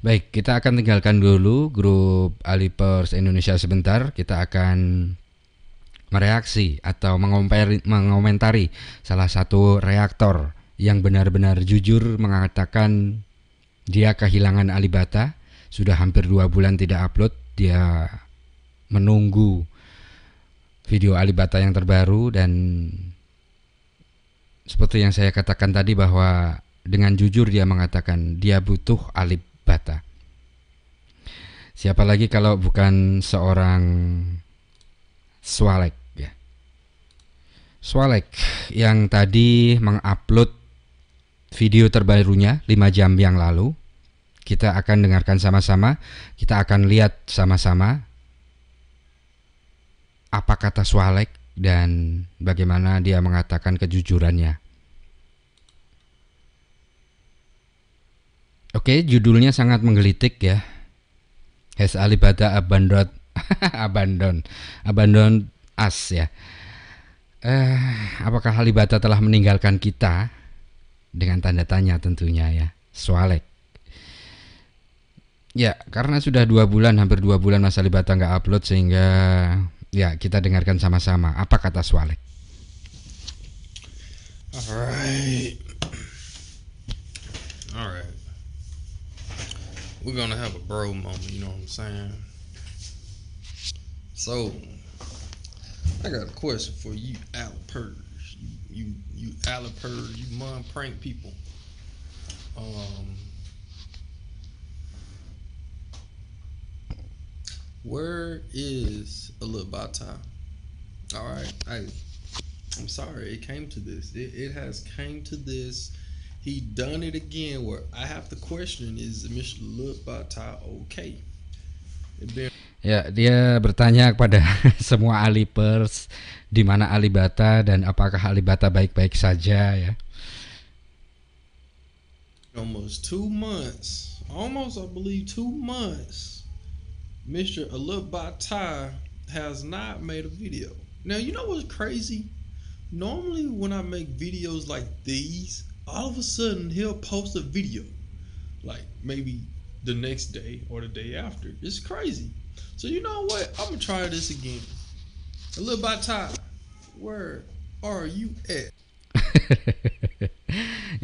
Baik, kita akan tinggalkan dulu grup Alipers Indonesia sebentar. Kita akan mereaksi atau mengomentari salah satu reaktor yang benar-benar jujur mengatakan dia kehilangan Alibata. Sudah hampir 2 bulan tidak upload. Dia menunggu video Alibata yang terbaru, dan seperti yang saya katakan tadi bahwa dengan jujur dia mengatakan dia butuh Alibata. Siapa lagi kalau bukan seorang Swalek ya. Swalek yang tadi mengupload video terbarunya 5 jam yang lalu. Kita akan dengarkan sama-sama, kita akan lihat sama-sama apa kata Swalek dan bagaimana dia mengatakan kejujurannya. Oke, judulnya sangat menggelitik ya. Has Alibata abandoned abandoned us ya. Apakah Alibata telah meninggalkan kita? Dengan tanda tanya tentunya ya, Swalek. Ya, karena sudah 2 bulan, hampir 2 bulan Mas Alibata nggak upload, sehingga ya kita dengarkan sama-sama apa kata Swalek. All right. We're gonna have a bro moment, you know what I'm saying? So, I got a question for you, Alipers. You Alipers, you mom prank people. Where is Alibata? All right, I'm sorry, it came to this. It has came to this. He done it again where I have to question is Mr. Alibata okay? Ya, dia bertanya kepada semua Alipers di mana Alibata dan apakah Alibata baik-baik saja ya. Almost 2 months. Almost I believe 2 months. Mr. Alibata has not made a video. Now, you know what's crazy? Normally when I make videos like these, all of a sudden he'll post a video like maybe the next day or the day after. It's crazy. So you know what, I'm gonna try this again. Alibata, where are you at?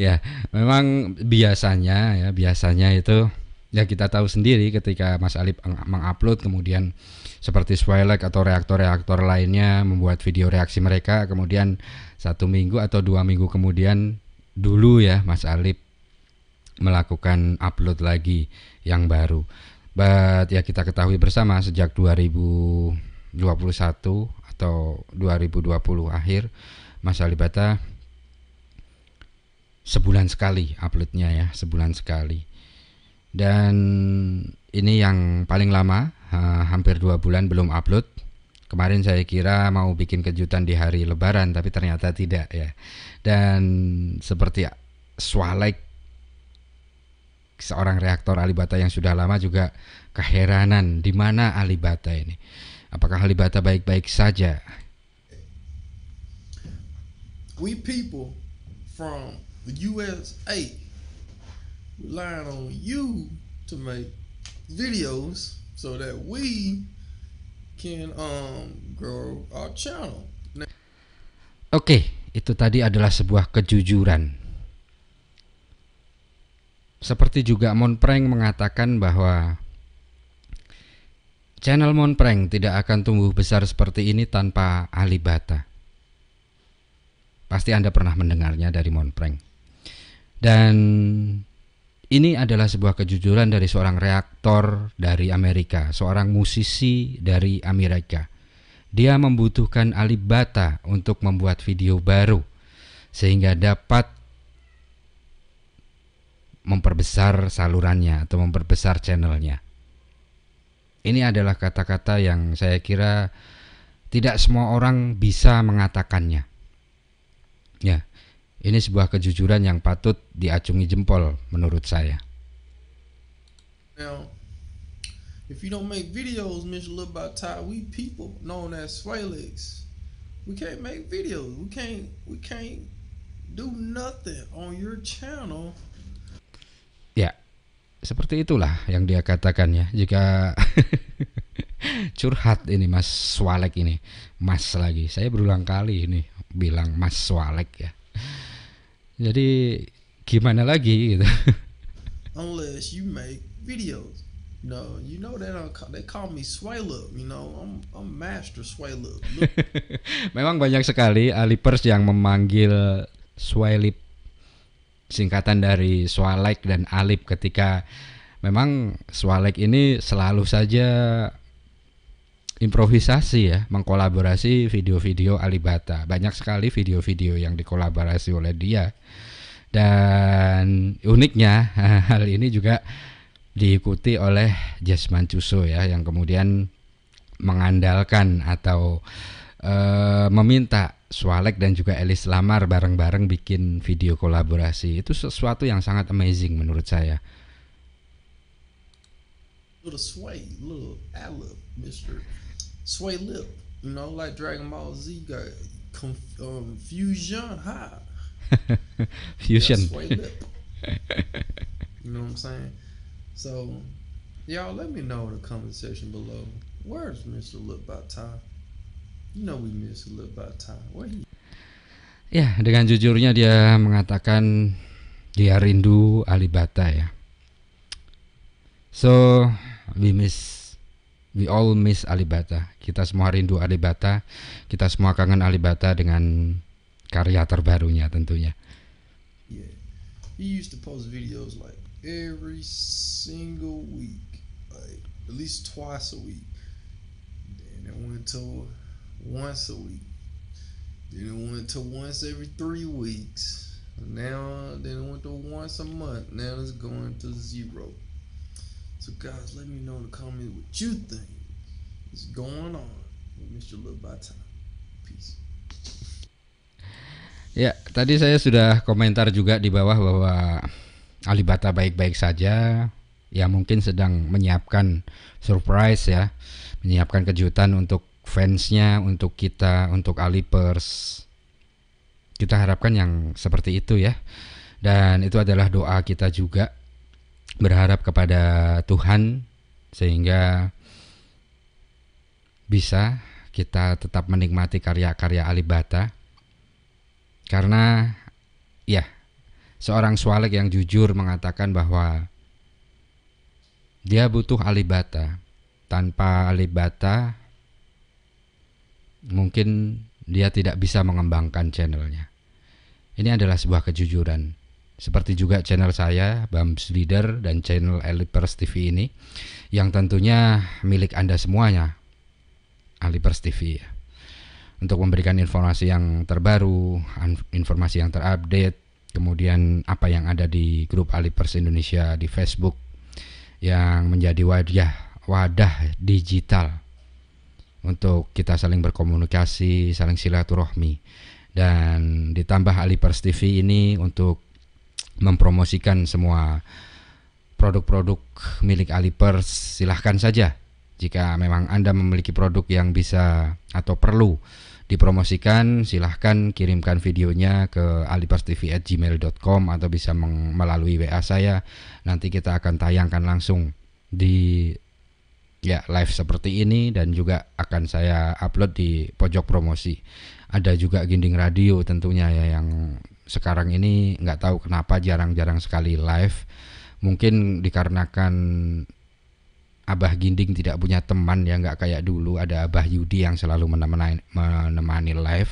Ya, memang biasanya itu ya, kita tahu sendiri ketika Mas Alip mengupload, kemudian seperti Swalek atau reaktor-reaktor lainnya membuat video reaksi mereka, kemudian 1 minggu atau 2 minggu kemudian, dulu ya, Mas Alip melakukan upload lagi yang baru. But ya, kita ketahui bersama sejak 2021 atau 2020 akhir, Mas Alibata sebulan sekali uploadnya ya, sebulan sekali. Dan ini yang paling lama, hampir 2 bulan belum upload. Kemarin saya kira mau bikin kejutan di hari Lebaran, tapi ternyata tidak ya. Dan seperti Swalek, seorang reaktor Alibata yang sudah lama, juga keheranan di mana Alibata ini. Apakah Alibata baik-baik saja? We people from the USA relying on you to make videos so that we can grow our channel. Oke, itu tadi adalah sebuah kejujuran. Seperti juga Monprank mengatakan bahwa channel Monprank tidak akan tumbuh besar seperti ini tanpa Alibata. Pasti Anda pernah mendengarnya dari Monprank. Dan ini adalah sebuah kejujuran dari seorang reaktor dari Amerika, seorang musisi dari Amerika. Dia membutuhkan Alibata untuk membuat video baru sehingga dapat memperbesar salurannya atau memperbesar channelnya. Ini adalah kata-kata yang saya kira tidak semua orang bisa mengatakannya. Ya. Ini sebuah kejujuran yang patut diacungi jempol menurut saya. Now, if you don't make videos, Mr. Alibata, we people known as Swalex, we can't make videos. We can't do nothing on your channel. Ya, Seperti itulah yang dia katakannya. Jika curhat ini Mas Swalek ini, Mas lagi. Saya berulang kali ini bilang Mas Swalek ya. Jadi gimana lagi gitu. Unless you make videos. No, you know that they call me Swalek, you know, I'm master Swalek. Memang banyak sekali alipers yang memanggil Swalek, singkatan dari Swalek dan Alip, ketika memang Swalek ini selalu saja improvisasi ya, mengkolaborasi video-video Alibata. Banyak sekali video-video yang dikolaborasi oleh dia. Dan uniknya hal ini juga diikuti oleh Jasman Cuso ya, yang kemudian mengandalkan atau meminta Swalek dan juga Elis Lamar bareng-bareng bikin video kolaborasi. Itu sesuatu yang sangat amazing menurut saya. Little Sway, little Alip, Mr. Swalek, you know, like Dragon Ball Z got fusion, huh? Fusion. You know what I'm saying? So, y'all let me know in the comment section below. Where's Mr. Lip by Ty? You know we miss Lip by Ty. Where he? Ya, dengan jujurnya dia mengatakan dia rindu Alibata ya. So, we all miss Alibata. Kita semua rindu Alibata. Kita semua kangen Alibata dengan karya terbarunya tentunya. Yeah. He used to post videos like every single week, like at least twice a week. Then it went to once a week. Then it went to once every 3 weeks. Now, then it went to once a month. Now it's going to zero. So guys, let me know in the comments what you think is going on with Mr. Lip by Ty. Peace. Ya, tadi saya sudah komentar juga di bawah bahwa Alibata baik-baik saja, ya mungkin sedang menyiapkan surprise ya, menyiapkan kejutan untuk fansnya, untuk kita, untuk Alipers. Kita harapkan yang seperti itu ya, dan itu adalah doa kita juga, berharap kepada Tuhan sehingga bisa kita tetap menikmati karya-karya Alibata, karena ya seorang Swalek yang jujur mengatakan bahwa dia butuh Alibata. Tanpa Alibata mungkin dia tidak bisa mengembangkan channelnya. Ini adalah sebuah kejujuran. Seperti juga channel saya Bams Leader dan channel Alipers TV ini, yang tentunya milik Anda semuanya, Alipers TV ya, untuk memberikan informasi yang terbaru, informasi yang terupdate, kemudian apa yang ada di grup Alipers Indonesia di Facebook yang menjadi wadah digital untuk kita saling berkomunikasi, saling silaturahmi, dan ditambah Alipers TV ini untuk mempromosikan semua produk-produk milik Alipers. Silahkan saja jika memang Anda memiliki produk yang bisa atau perlu dipromosikan, silahkan kirimkan videonya ke aliperstv@gmail.com atau bisa melalui WA saya. Nanti kita akan tayangkan langsung di ya live seperti ini, dan juga akan saya upload di pojok promosi. Ada juga Ginding Radio tentunya ya, yang sekarang ini nggak tahu kenapa jarang-jarang sekali live. Mungkin dikarenakan Abah Ginding tidak punya teman ya, nggak kayak dulu ada Abah Yudi yang selalu menemani live,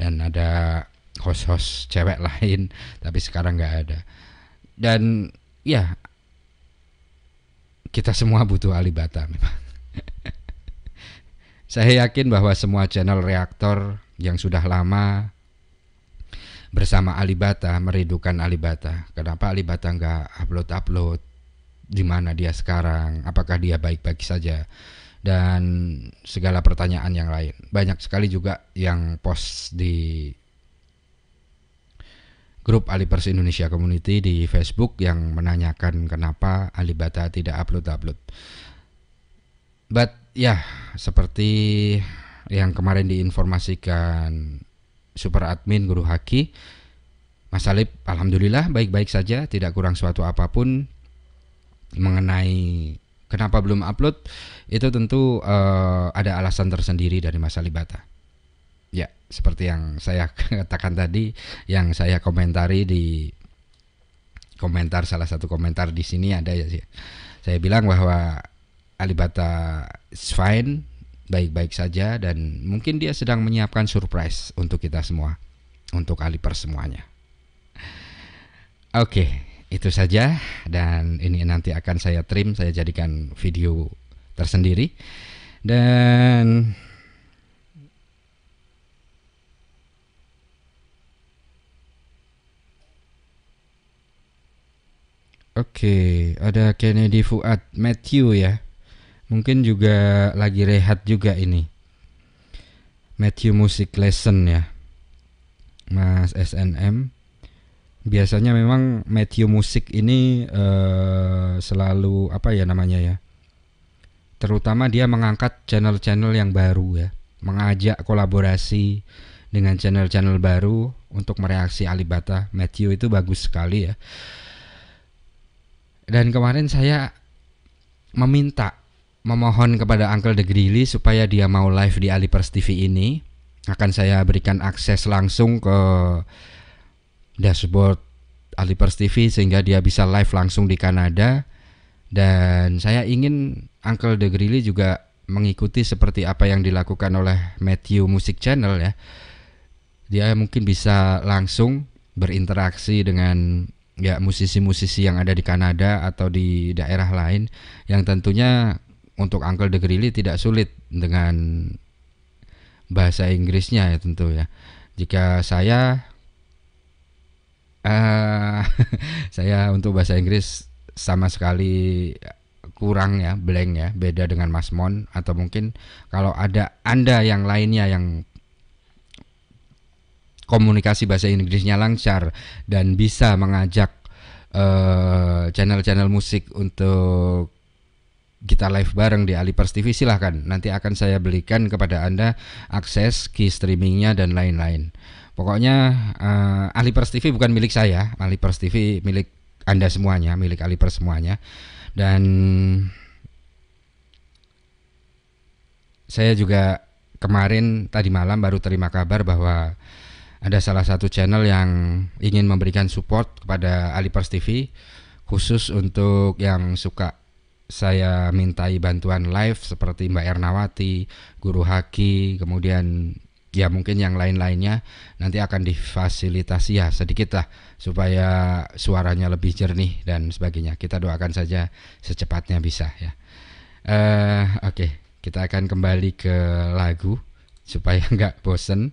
dan ada host-host cewek lain, tapi sekarang nggak ada. Dan ya kita semua butuh Alibata memang. Saya yakin bahwa semua channel reaktor yang sudah lama bersama Alibata merindukan Alibata. Kenapa Alibata nggak upload-upload? Di mana dia sekarang, apakah dia baik-baik saja, dan segala pertanyaan yang lain. Banyak sekali juga yang post di grup Alipers Indonesia Community di Facebook yang menanyakan kenapa Alibata tidak upload-upload. But ya, seperti yang kemarin diinformasikan super admin Guru Haki, Mas Alip alhamdulillah baik-baik saja, tidak kurang suatu apapun. mengenai kenapa belum upload, itu tentu ada alasan tersendiri dari Mas Alibata. Ya, seperti yang saya katakan tadi, yang saya komentari di komentar, salah satu komentar di sini ada ya, saya bilang bahwa Alibata is fine, baik-baik saja, dan mungkin dia sedang menyiapkan surprise untuk kita semua, untuk Aliper semuanya. Oke, itu saja, dan ini nanti akan saya trim, saya jadikan video tersendiri. Dan oke, ada Kennedy Fuad Matthew ya. Mungkin juga lagi rehat juga ini. Matthew Music Lesson ya. Mas SNM. Biasanya memang Matthew Music ini selalu apa ya namanya ya. Terutama dia mengangkat channel-channel yang baru ya. Mengajak kolaborasi dengan channel-channel baru untuk mereaksi Alibata. Matthew itu bagus sekali ya. Dan kemarin saya memohon kepada Uncle The Grilly supaya dia mau live di Alipers TV ini. Akan saya berikan akses langsung ke dashboard Alipers TV sehingga dia bisa live langsung di Kanada. Dan saya ingin Uncle The Grilly juga mengikuti seperti apa yang dilakukan oleh Matthew Music Channel ya. Dia mungkin bisa langsung berinteraksi dengan ya musisi-musisi yang ada di Kanada atau di daerah lain, yang tentunya untuk Uncle The Grilly tidak sulit dengan bahasa Inggrisnya ya tentu ya. Jika saya saya untuk bahasa Inggris sama sekali kurang ya, blank ya, beda dengan Mas Mon. Atau mungkin kalau ada Anda yang lainnya yang komunikasi bahasa Inggrisnya lancar dan bisa mengajak channel-channel musik untuk kita live bareng di Alipers TV, silahkan. Nanti akan saya belikan kepada Anda akses key streamingnya dan lain-lain. Pokoknya Alipers TV bukan milik saya, Alipers TV milik Anda semuanya, milik Alipers semuanya. Dan saya juga kemarin tadi malam baru terima kabar bahwa ada salah satu channel yang ingin memberikan support kepada Alipers TV, khusus untuk yang suka saya mintai bantuan live seperti Mbak Ernawati, Guru Haki, kemudian ya mungkin yang lain-lainnya. Nanti akan difasilitasi ya sedikit lah supaya suaranya lebih jernih dan sebagainya. Kita doakan saja secepatnya bisa ya. Oke, kita akan kembali ke lagu supaya nggak bosen.